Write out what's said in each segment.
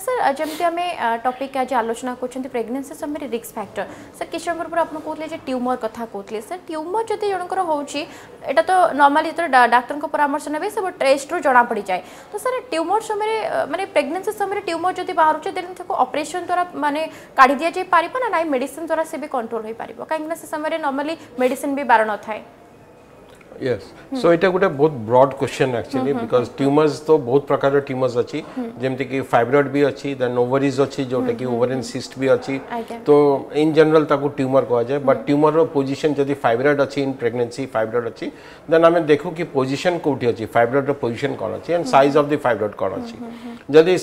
Sir जमी आम topic आज आलोचना कर प्रेगनेंसी समय रिस्क फैक्टर सर किसी समय पूरा आपको कहते हैं ट्यूमर कथा कहते सर ट्यूमर जब जनकर होटा तो नॉर्मली जो डाक्टर परामर्श ने सब टेस्ट रू जना पड़ जाए तो सर ट्यूमर समय माने प्रेगनेंसी समय ट्यूमर जब बाहर देन ऑपरेशन द्वारा माने काढ़ी दि जापर ना ना मेडिसिन द्वारा से भी कंट्रोल हो पार कहीं से समय नॉर्मली मेडिसिन भी बार न थाए यस सो इटा गुटे बहुत broad question actually because tumours तो बहुत प्रकार ट्यूमर्स अछि जेमति कि फाइब्रॉइड भी अछि देन ओवरीज अछि जोटा कि ओवरियन सिस्ट भी अछि तो इन जनरल ताको ट्यूमर कह जाय बट ट्यूमर रो पोजीशन जदी फाइब्रॉइड अछि इन प्रेगनेंसी फाइब्रॉइड अछि देन हमें देखू कि पोजीशन कोठी अछि फाइब्रॉइड रो पोजीशन कोन अछि and size of the fibroid कोन अछि जदी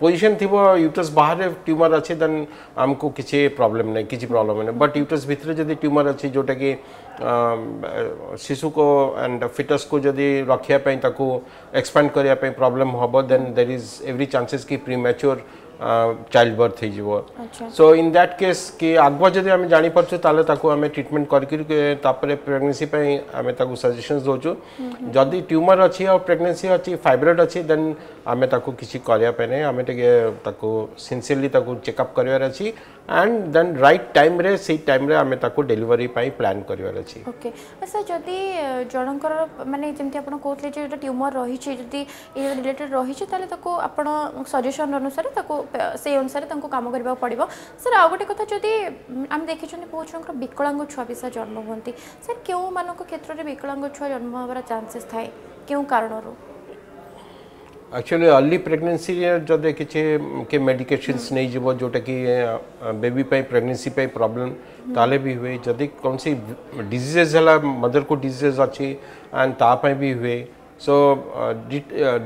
पोजीशन थिबो यूट्रस बाहर ट्यूमर अछि देन हमको किछि प्रॉब्लम नै किछि प्रॉब्लम नै बट यूट्रस भीतर जदी ट्यूमर अछि जोटा कि शिशु को एंड फिटस को जदि रखिया पे ताकू एक्सपैंड करिया पे प्रॉब्लम होबो then there is every chances कि प्रीमैच्योर चाइल्ड बर्थ हो सो इन दैट केस कि आगुआ जदि आम जानी परछु ताले ताकू आम ट्रीटमेंट करके तापरे प्रेगनेंसी पे आम ताकू सजेशंस दोचु जदि ट्यूमर अछि और प्रेगनेंसी अछि फाइब्रॉइड अछि देन आम ताकू किछि करिया पे नै आम टिके ताकू सिंसियरली ताकू चेकअप करिवार अछि एंड देन राइट टाइम रे सही टाइम रे आमे ताको डिलीवरी पाई प्लान करिवार अछि ओके सर जदी जणकर माने जेमति आपण कोतले जे ट्यूमर रही छै जदी ए रिलेटेड रही छै ताले ताको आपण सजेशन अनुसार ताको से अनुसार ताको काम करबा पड़िबो सर आ गोटे कथा जदी हम देखि छन पोछनकर विकलांग छुआ बिसा जन्म होंती सर केउ मानको क्षेत्र रे विकलांग छुआ जन्म होबार चांसेस थाए केउ कारण रो एक्चुअली अर्ली प्रेगनेंसी जब किसी के मेडिकेशंस नहीं जीव जोटा कि बेबी पे प्रेगनेंसी पे प्रॉब्लम ताले भी हुए जदि कौन सी डिजीजेज है मदर को डिजीजेज अच्छी एंड तापाई भी हुए सो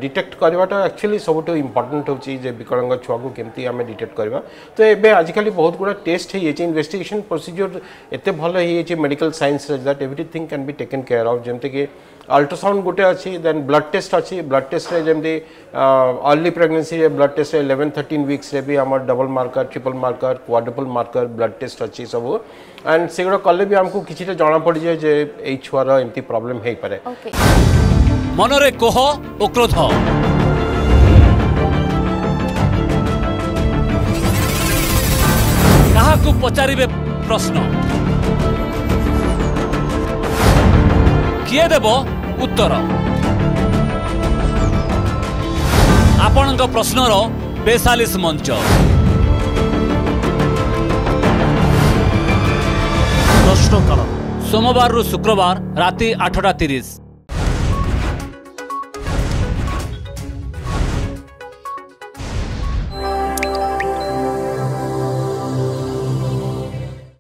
डिटेक्ट करवाटा एक्चुअली सबुठ इम्पोर्टेंट होची जे विकलांग छुआ को केमती आम डिटेक्ट करवा तो एबे आजिकल बहुत गुड़ा टेस्ट है इन्वेस्टिगेशन प्रोसीजर एत भल हो medical science that everything can be taken care of जमती कि अल्ट्रासाउंड गोटे अच्छी देन ब्लड टेस्ट अच्छी ब्लड टेस्ट रे जमती early pregnancy blood test 11-13 weeks रे भी आम double marker triple marker quadruple marker blood test अच्छी सब एंड सेगुड़ा कले भी आमको किसी जना पड़ जाए जे एई छुआर एमती प्रॉब्लम हो पारे मनरे कोह ओ क्रोध काहाकू पचारिबे प्रश्न किए देबो उत्तर आपनका प्रश्नर 42 मंच प्रश्नकाल सोमवार रु शुक्रवार राति 8:30।